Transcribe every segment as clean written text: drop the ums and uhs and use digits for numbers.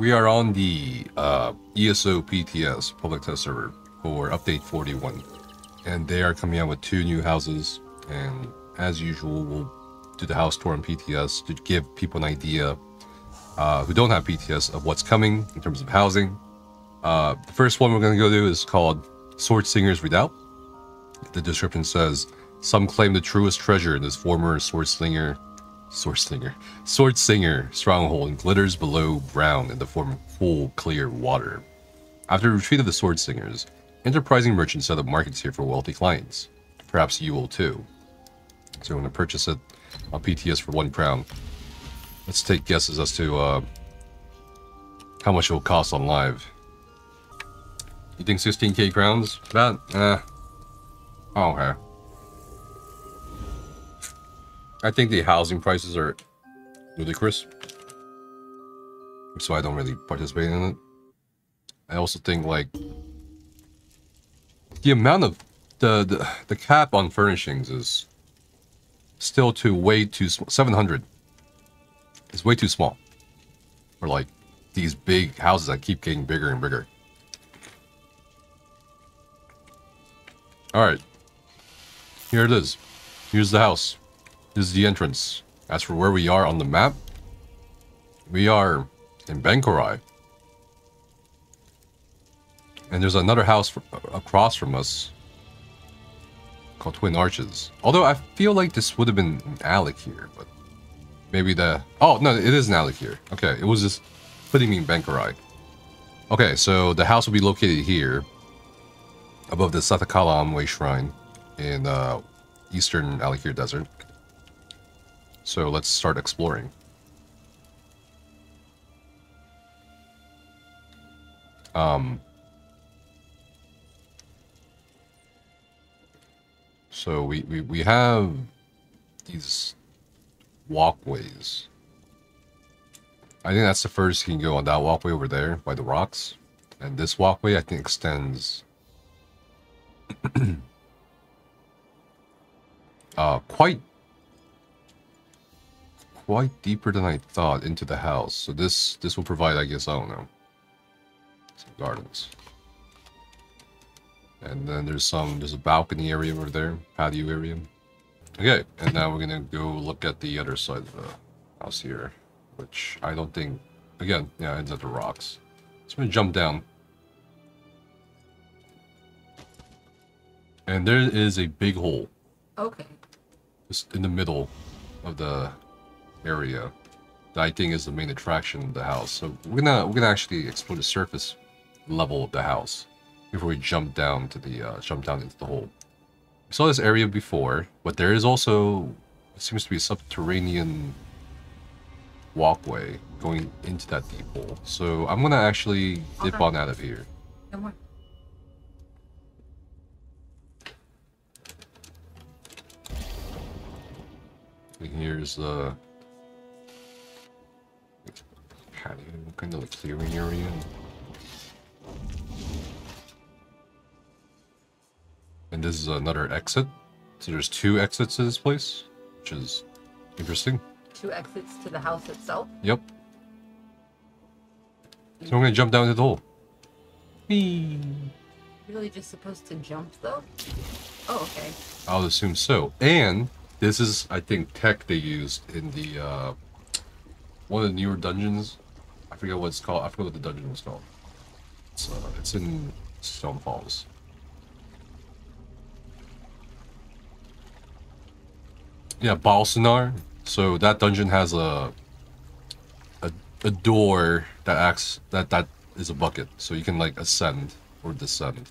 We are on the ESO PTS, public test server, for update 41. And they are coming out with 2 new houses. And as usual, we'll do the house tour on PTS to give people an idea who don't have PTS of what's coming in terms of housing. The first one we're going to go to is called Swordsinger's Redoubt. The description says, some claim the truest treasure in this former Swordsinger stronghold and glitters below ground in the form of cool, clear water. After the retreat of the Swordsingers, enterprising merchants set up markets here for wealthy clients. Perhaps you will too. So I'm going to purchase it on PTS for 1 crown. Let's take guesses as to how much it will cost on live. You think 16k crowns for that? Oh, okay. I think the housing prices are ludicrous, so I don't really participate in it. I also think, like, the amount of the cap on furnishings is still way too small. 700 is way too small for, like, these big houses that keep getting bigger and bigger. All right, here it is. Here's the house. This is the entrance. As for where we are on the map, we are in Bangkorai. And there's another house across from us called Twin Arches. Although I feel like this would have been an Alik'r, but maybe the... Oh, no, it is an Alik'r. Okay, it was just putting me in Bangkorai. Okay, so the house will be located here above the Sathakala Amway Shrine in eastern Alik'r Desert. So let's start exploring. So we have these walkways. I think that's the first you can go on, that walkway over there by the rocks. And this walkway, I think, extends quite deeper than I thought into the house. So this will provide, I guess, I don't know, some gardens. And then there's a balcony area over there, patio area. Okay, and now we're gonna go look at the other side of the house here, which I don't think, again, yeah, ends at the rocks. So I'm gonna jump down. And there is a big hole. Okay. Just in the middle of the area that I think is the main attraction of the house. So we're gonna actually explore the surface level of the house before we jump down to the jump down into the hole. We saw this area before, but there is also, it seems to be, a subterranean walkway going into that deep hole. So I'm gonna actually dip on out of here. Come on. And here's the patio, kind of like clearing area. And this is another exit. So there's 2 exits to this place, which is interesting. 2 exits to the house itself? Yep. So I'm gonna jump down to the hole. Whee! You're really just supposed to jump though? Oh, okay. I'll assume so. And this is, I think, tech they used in the one of the newer dungeons. I forget what it's called. I forgot what the dungeon was called. It's in Stone Falls. Yeah, Bal-Sinar. So that dungeon has a door that acts that is a bucket, so you can, like, ascend or descend.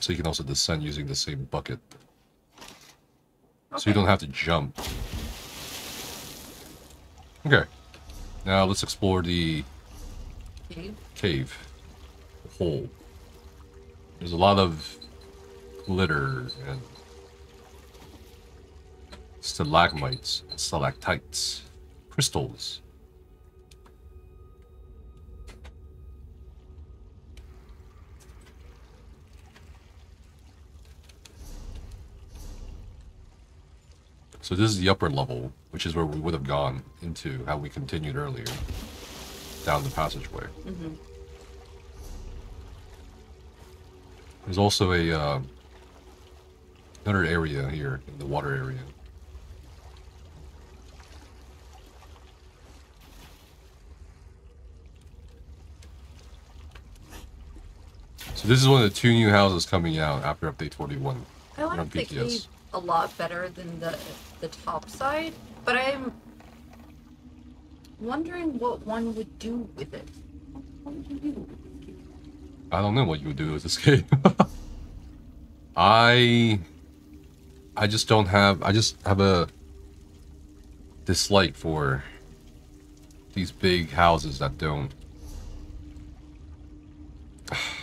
So you can also descend using the same bucket. Okay. So you don't have to jump. Okay. Now let's explore the cave. The hole. There's a lot of glitter and stalagmites and stalactites. Crystals. So this is the upper level, which is where we would have gone into how we continued earlier. down the passageway. Mm-hmm. There's also a another area here in the water area. So this is one of the two new houses coming out after update 41. I like the cave a lot better than the top side, but I'm wondering what one would do with it. What would you do? I don't know what you would do with this cave. I just don't have. I just have a dislike for these big houses that don't.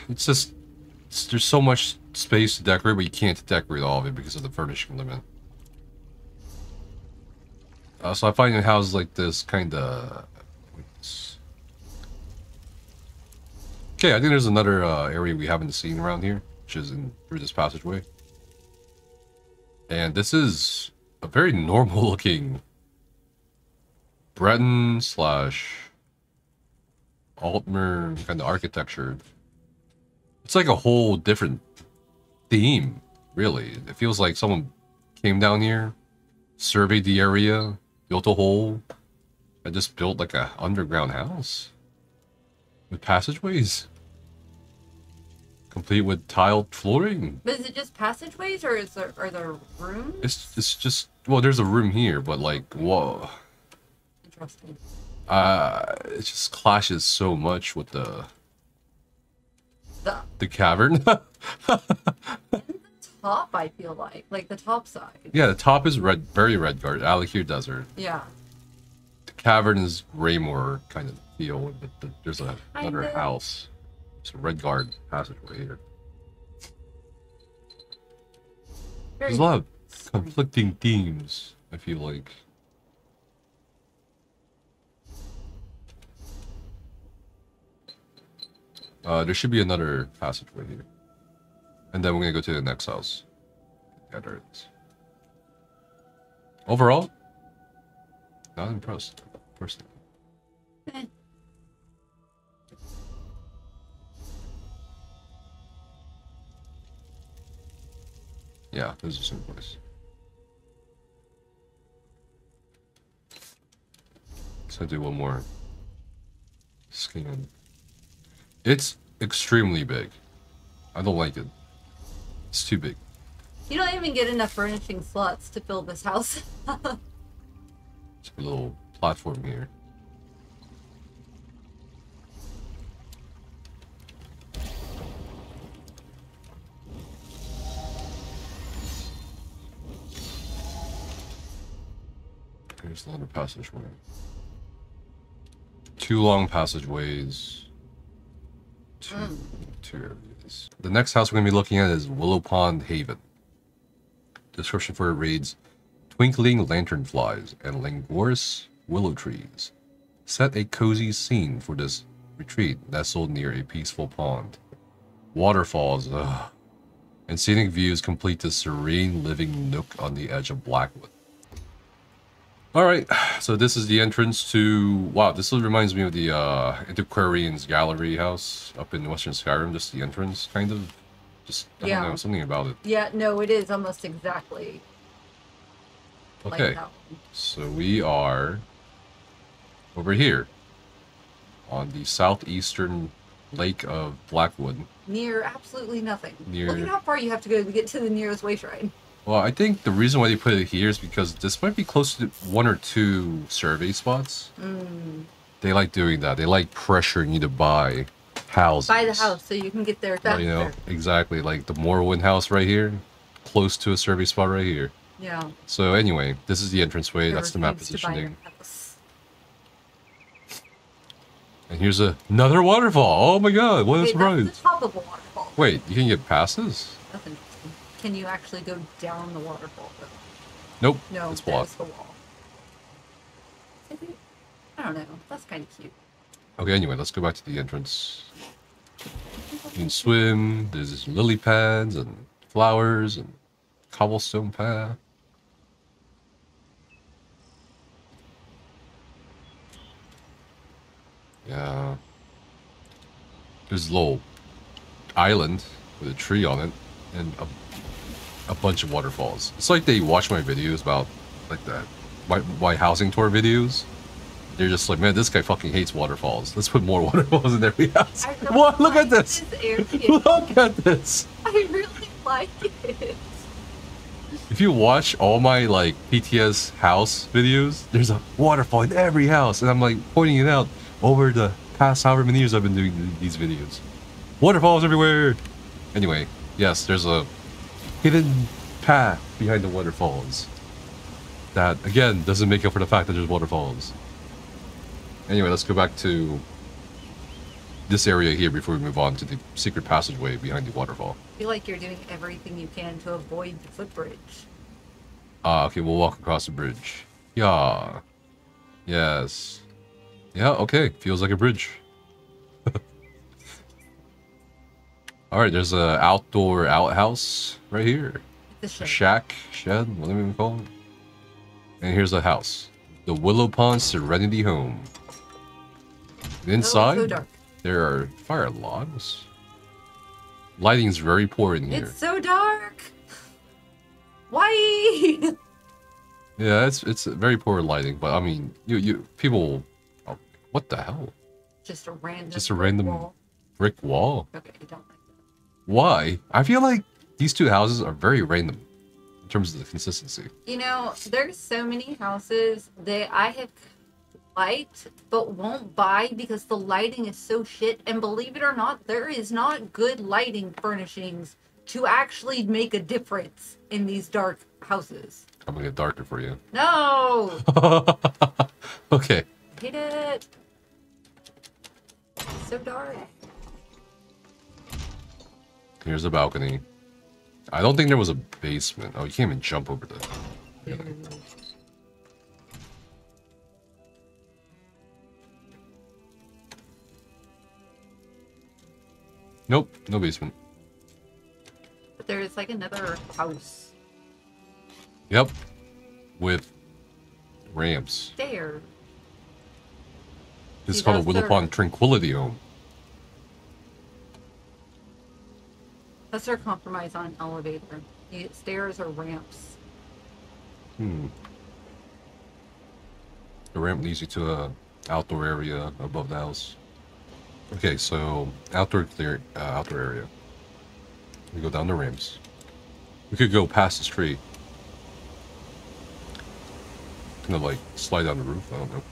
It's just, there's so much space to decorate, but you can't decorate all of it because of the furnishing limit. So I find in houses like this kind of... Okay, I think there's another area we haven't seen around here, which is in through this passageway. And this is a very normal looking Breton / Altmer kind of architecture. It's like a whole different theme, really. It feels like someone came down here, surveyed the area, built a hole, and just built like a underground house with passageways, complete with tiled flooring. But is it just passageways, or is there, are there rooms? It's just, well, there's a room here, but like, whoa. Interesting. It just clashes so much with the cavern. And the top, I feel like the top side. Yeah, the top is red, very Redguard, Alik'r Desert. Yeah. The cavern is Greymoor kind of feel. But there's another house. It's a Redguard passageway here. There's a lot of conflicting themes, I feel like. There should be another passageway here. And then we're going to go to the next house. Yeah, there it is. Overall, not impressed, personally. Yeah, this is the same place. So do one more scan. It's extremely big. I don't like it. It's too big. You don't even get enough furnishing slots to fill this house. It's a little platform here. There's another passageway. Two long passageways. Two areas. The next house we're going to be looking at is Willowpond Haven. Description for it reads, twinkling lanternflies and languorous willow trees set a cozy scene for this retreat nestled near a peaceful pond. Waterfalls and scenic views complete this serene living nook on the edge of Blackwood. Alright, so this is the entrance to... Wow, this reminds me of the Antiquarians Gallery house up in Western Skyrim. Just the entrance, kind of. Just, I don't know, something about it. Yeah, no, it is almost exactly like that one. So we are over here on the southeastern lake of Blackwood. Near absolutely nothing. Look at how far you have to go to get to the nearest way shrine. Well, I think the reason why they put it here is because this might be close to one or two survey spots. Mm. They like doing that. They like pressuring you to buy houses. Buy the house so you can get there faster. Well, you know, exactly. Like the Morrowind house right here, close to a survey spot right here. Yeah. So anyway, this is the entranceway. That's the map positioning. And here's another waterfall. Oh my god, what a surprise. That's the top of a waterfall. Wait, you can get past this? Nothing. Can you actually go down the waterfall though? Nope. No, it's blocked. The wall. I don't know. That's kind of cute. Okay, anyway, let's go back to the entrance. You can swim. There's lily pads and flowers and cobblestone path. Yeah. There's a little island with a tree on it and a bunch of waterfalls. It's like they watch my videos about like that. My housing tour videos. They're just like, man, this guy fucking hates waterfalls. Let's put more waterfalls in every house. What? Look at this. Look at this. I really like it. If you watch all my like PTS house videos, there's a waterfall in every house, and I'm like pointing it out over the past however many years I've been doing these videos. Waterfalls everywhere. Anyway, yes, there's a hidden path behind the waterfalls. That again doesn't make up for the fact that there's waterfalls. Anyway, let's go back to this area here before we move on to the secret passageway behind the waterfall. I feel like you're doing everything you can to avoid the footbridge. Ah, okay, we'll walk across the bridge. Yeah. Yes. Yeah, okay. Feels like a bridge. Alright, there's an outdoor outhouse right here. It's a shack, shed, whatever you call it. And here's the house. The Willowpond Serenity Home. Inside, oh, so there are fire logs. Lighting's very poor in here. It's so dark. Why? Yeah, it's very poor lighting, but I mean, you people, oh, what the hell? Just a random brick wall. Okay, I don't like that. Why? I feel like these two houses are very random. In terms of the consistency, you know, there's so many houses that I have liked but won't buy because the lighting is so shit, and believe it or not, there is not good lighting furnishings to actually make a difference in these dark houses. I'm gonna get darker for you. No. Okay, hit it. It's so dark. Here's a balcony. I don't think there was a basement. Oh, you can't even jump over the... Yeah. Nope, no basement. But there is like another house. Yep. With ramps. There. It's called a Willowpond Tranquility Home. That's our compromise on elevator. You get stairs or ramps. Hmm. The ramp leads you to an outdoor area above the house. Okay, so outdoor area. We go down the ramps. We could go past the street. Kind of like slide down the roof. I don't know.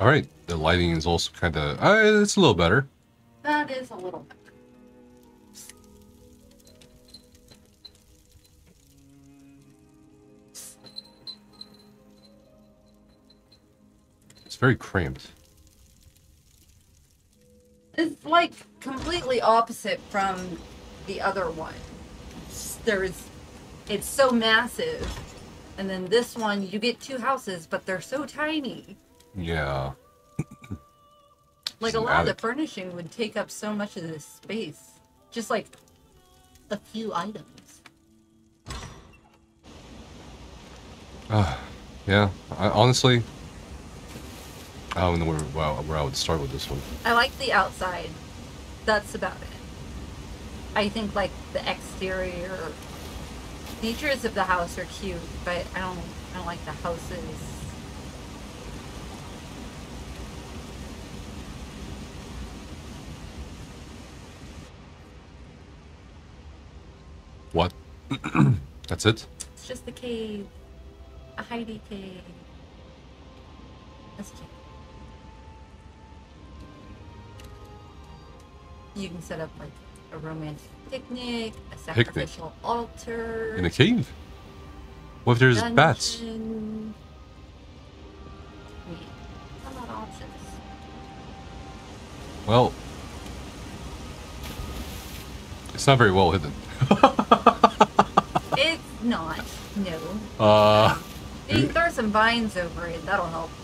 All right, the lighting is also kind of, it's a little better. That is a little better. It's very cramped. It's like completely opposite from the other one. It's so massive. And then this one, you get two houses, but they're so tiny. Yeah. Like a lot of the furnishing would take up so much of this space. Just like a few items. Yeah. Honestly, I don't know where I would start with this one. I like the outside. That's about it. I think like the exterior features of the house are cute, but I don't like the houses. What? That's it? It's just a cave. A hidey cave. That's cute. You can set up like a romantic picnic, a sacrificial altar. In a cave? What if there's dungeon. Bats? Wait, a lot of options. Well, it's not very well hidden. It's not, no. There are some vines over it, that'll help.